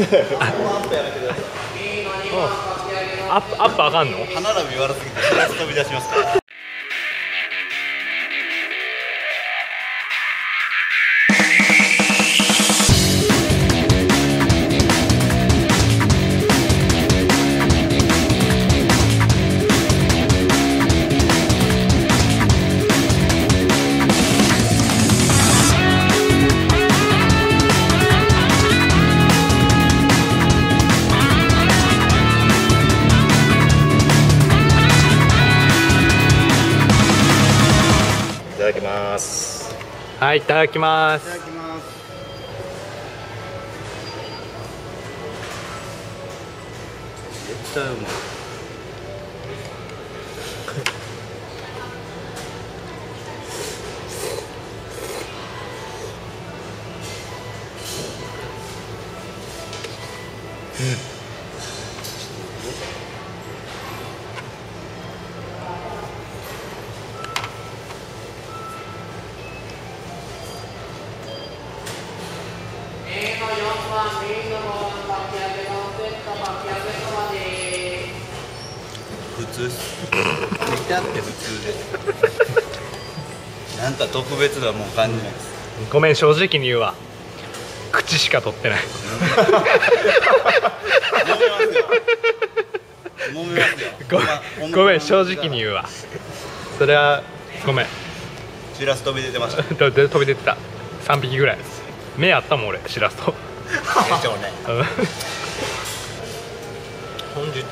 アップあかんの？歯並び悪すぎて2つ飛び出しますから。はい、いただきます。絶対うまい。うん。なんか特別なもん感じないです。ごめん、正直に言うわ。口しか取ってない。ごめん、正直に言うわ。それはごめん。シラス飛び出てました。飛び出てた。3匹ぐらい。目あったもん、俺、シラスと。本日の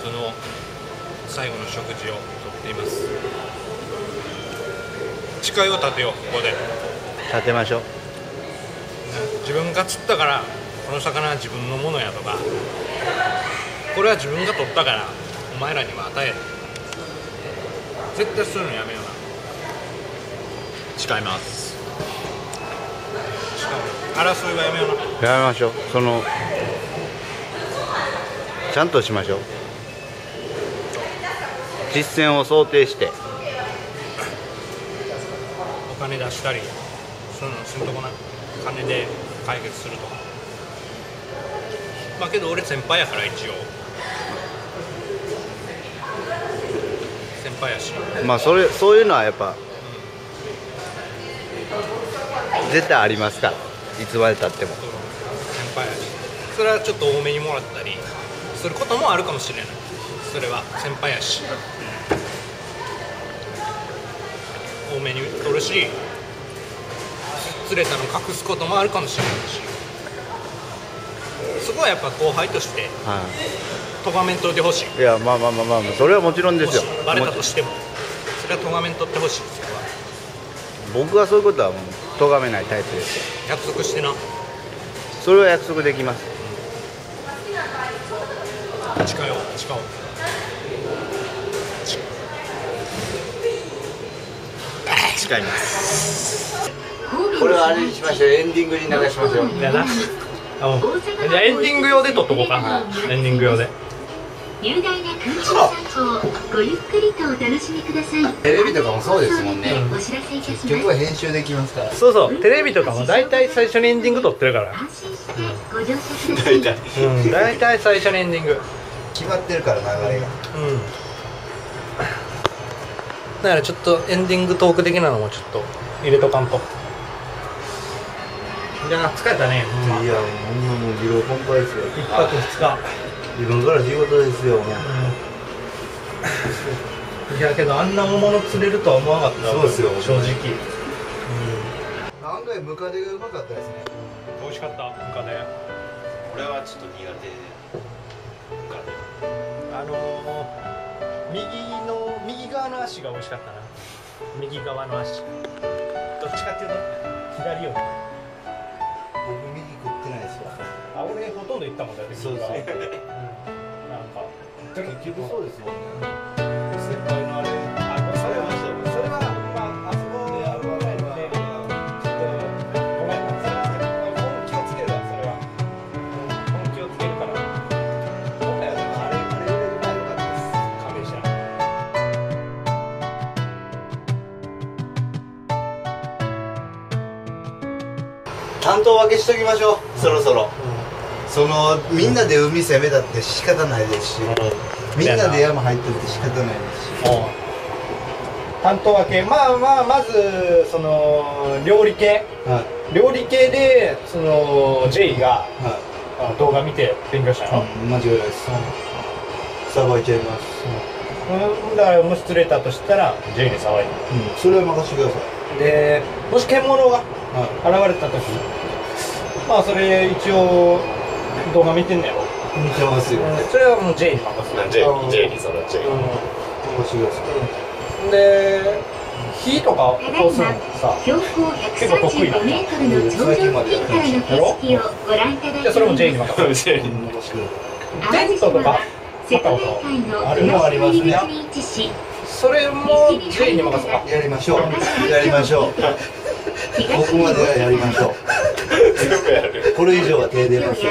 最後の食事をとっています。誓いを立てよう、ここで。立てましょう。自分が釣ったからこの魚は自分のものやとか、これは自分が取ったからお前らには与える、絶対そういうのやめような。誓います。しかも争いはやめような。やめましょう。そのちゃんとしましょう。実践を想定してお金出したり、そういうのすんとこな、金で解決するとか。まあけど俺先輩やから、一応先輩やし、まあそういうのはやっぱ、うん、絶対ありますから、いつまでたっても。先輩やし、それはちょっと多めにもらったりすることもあるかもしれない。それは先輩やし、多めに取るし、釣れたの隠すこともあるかもしれないし、そこはやっぱ後輩としてとがめんといてほしい。いや、まあそれはもちろんですよ。バレたとしてもそれはとがめんとってほしい。それは僕はそういうことはもうとがめないタイプですよ。約束してな。それは約束できます。誓おう。誓います。これはあれにしましょう。エンディングに流しましょう。じゃあエンディング用で撮っとこうか。エンディング用で。雄大な空中散歩をごゆっくりとお楽しみください。テレビとかもそうですもんね。結局は編集できますから。そうそう、テレビとかも大体最初にエンディング撮ってるから。大体最初にエンディング決まってるから、流れが。うん。だからちょっとエンディングトーク的なのもちょっと入れとかんと。いや、疲れたね。いや、もう疲労困憊ですよ。一泊二日。自分から仕事ですよ。いやけどあんな大物釣れるとは思わなかった。そうですよ、正直。案外ムカデがうまかったですね。美味しかったムカデ。俺はちょっと苦手で。右側の足が美味しかったな。右側の足。どっちかっていうと左より。僕右食ってないですわ。あ、俺ほとんど行ったもんだよ。そうですね。なんか結局そうですよね。先輩のあれ。担当分けしときましょう。そろそろ、うん、そのみんなで海攻めたって仕方ないですし、みんなで山入ってって仕方ないですし、担当分け、まずその料理系、料理系でその J が動画見て勉強したの。間違いないです。さばいちゃいます。だからもし釣れたとしたら J にさばいて、それは任せてください。でもし獣が現れた時、まあそれ一応動画見てんねやろ。見てますよ。それはもう J に任せる。 J にそれは J に任せてください。で、火とかをするのさ、結構得意なの。最近までやってました。じゃそれも J に任せる。J に任せる。テントとか買ったことある？ありますね。それも J に任せる。やりましょう。やりましょう。ここまではやりましょう。これ以上は手出ますよ。